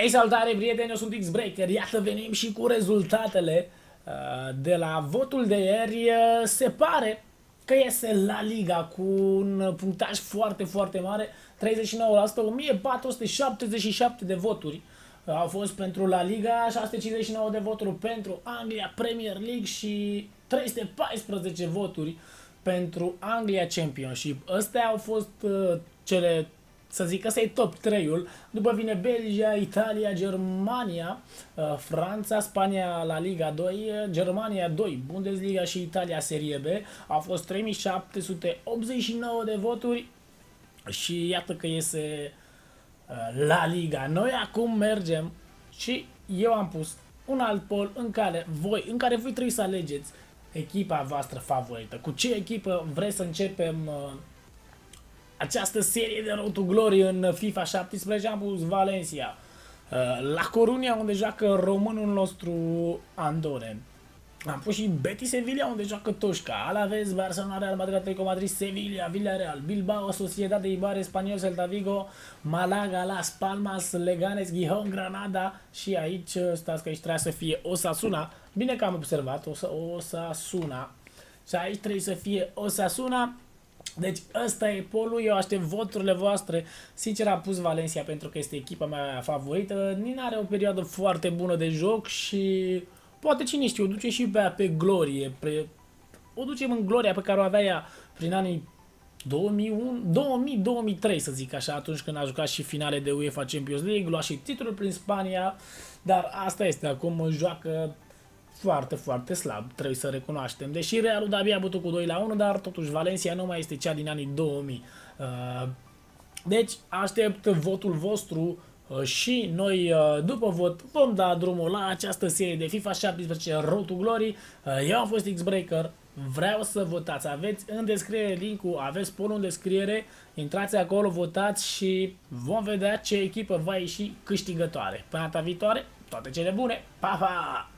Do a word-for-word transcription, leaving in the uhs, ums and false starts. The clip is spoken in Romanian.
Ei, salutare, prieteni, eu sunt X-Breaker. Iată, venim și cu rezultatele de la votul de ieri. Se pare că iese La Liga cu un punctaj foarte, foarte mare, treizeci și nouă la sută, o mie patru sute șaptezeci și șapte de voturi au fost pentru La Liga, șase sute cincizeci și nouă de voturi pentru Anglia Premier League și trei sute paisprezece voturi pentru Anglia Championship. Astea au fost cele, să zic, ăsta e top trei-ul. După vine Belgia, Italia, Germania, Franța, Spania la Liga doi, Germania doi, Bundesliga și Italia Serie B. Au fost trei mii șapte sute optzeci și nouă de voturi și iată că iese La Liga. Noi acum mergem și eu am pus un alt poll în care voi, în care voi trebuie să alegeți echipa voastră favorită. Cu ce echipă vreți să începem această serie de Road to Glory în FIFA șaptesprezece? Am pus Valencia, la Corunia, unde joacă românul nostru Andore. Am pus și Betis Sevilla, unde joacă Toșca, Alaves, Barcelona, Real Madrid, Atletico Madrid, Sevilla, Villarreal, Bilbao, Sociedade Ibare, Spaniol, Celta Vigo, Malaga, Las Palmas, Leganes, Gijon, Granada și aici, stați că aici trebuie să fie Osasuna. Bine că am observat, Osasuna. Și aici trebuie să fie Osasuna. Deci ăsta e polul, eu aștept voturile voastre. Sincer, am pus Valencia pentru că este echipa mea favorită. Nina are o perioadă foarte bună de joc și poate, cine știe, o duce și pe, pe glorie. Pe, o ducem în gloria pe care o avea ea prin anii două mii unu, două mii, două mii trei, să zic așa, atunci când a jucat și finale de UEFA Champions League, lua și titlul prin Spania, dar asta este, acum joacă foarte, foarte slab, trebuie să recunoaștem. Deși Realul de-abia a bătut cu doi la unu, dar totuși Valencia nu mai este cea din anii două mii. Deci aștept votul vostru și noi după vot vom da drumul la această serie de FIFA șaptesprezece Road to Glory. Eu am fost X-Breaker, vreau să votați. Aveți în descriere link-ul, aveți polul în descriere, intrați acolo, votați și vom vedea ce echipă va ieși câștigătoare. Până data viitoare, toate cele bune, pa, pa!